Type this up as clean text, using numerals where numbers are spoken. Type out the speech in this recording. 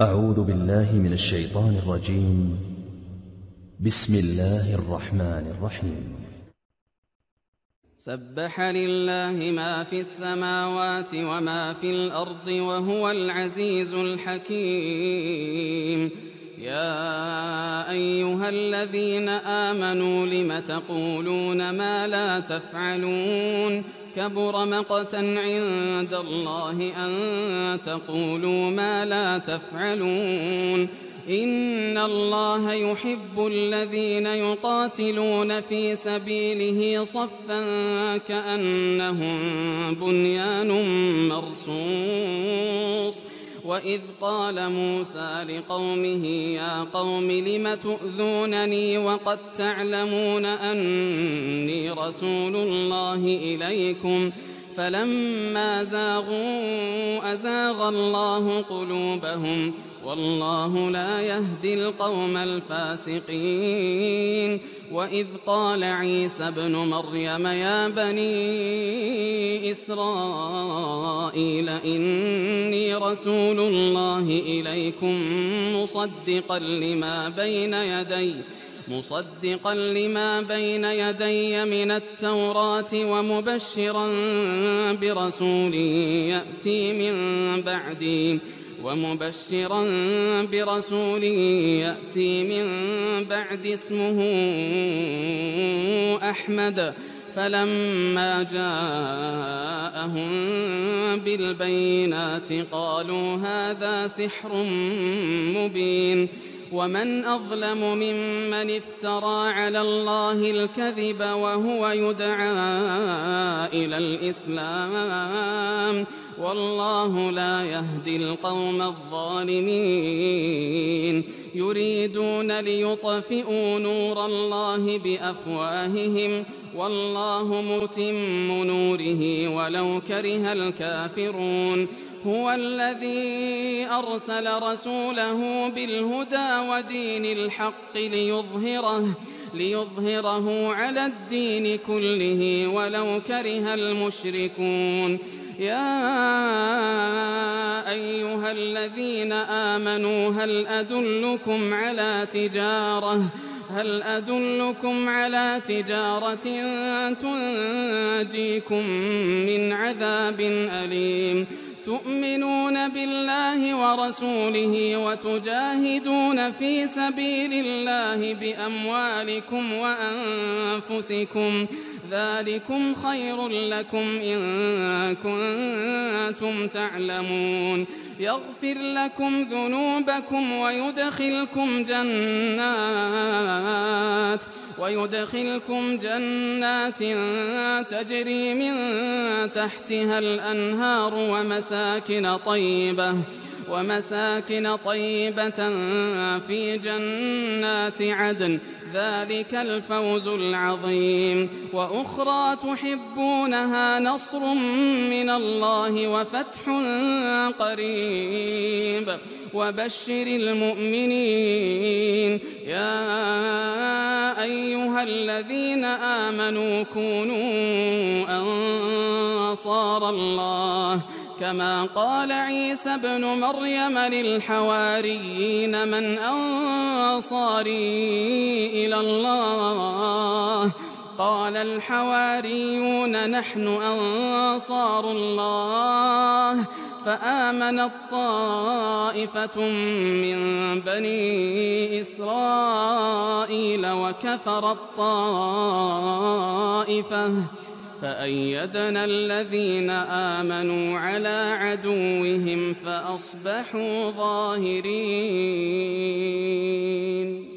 أعوذ بالله من الشيطان الرجيم. بسم الله الرحمن الرحيم. سبح لله ما في السماوات وما في الأرض وهو العزيز الحكيم. يا أيها الذين آمنوا لم تقولون ما لا تفعلون؟ كبر مقتا عند الله أن تقولوا ما لا تفعلون. إن الله يحب الذين يقاتلون في سبيله صفا كأنهم بنيان مرصوص. وإذ قال موسى لقومه يا قوم لم تؤذونني وقد تعلمون أني رسول الله إليكم؟ فلما زاغوا أزاغ الله قلوبهم والله لا يهدي القوم الفاسقين. وإذ قال عيسى ابن مريم يا بني إسرائيل إني رسول الله إليكم مصدقا لما بين يدي من التوراة ومبشرا برسول يأتي من بعد اسمه أحمد. فلما جاءهم بالبينات قالوا هذا سحر مبين. ومن أظلم ممن افترى على الله الكذب وهو يدعى إلى الإسلام؟ والله لا يهدي القوم الظالمين. يريدون ليطفئوا نور الله بأفواههم والله متم نوره ولو كره الكافرون. هو الذي أرسل رسوله بالهدى ودين الحق ليظهره على الدين كله ولو كره المشركون. يا أيها الذين آمنوا هل أدلكم على تجارة تنجيكم من عذاب أليم؟ تؤمنون بالله ورسوله وتجاهدون في سبيل الله بأموالكم وأنفسكم، ذلكم خير لكم إن كنتم تعلمون. يغفر لكم ذنوبكم ويدخلكم جنات تجري من تحتها الأنهار ومساكن طيبة في جنات عدن، ذلك الفوز العظيم. وأخرى تحبونها نصر من الله وفتح قريب وبشر المؤمنين. يا أيها الذين آمنوا كونوا أنصار الله كما قال عيسى ابن مريم للحواريين من أنصاري إلى الله؟ قال الحواريون نحن أنصار الله. فآمنت طائفة من بني إسرائيل وكفرت طائفة، فأيدنا الذين آمنوا على عدوهم فأصبحوا ظاهرين.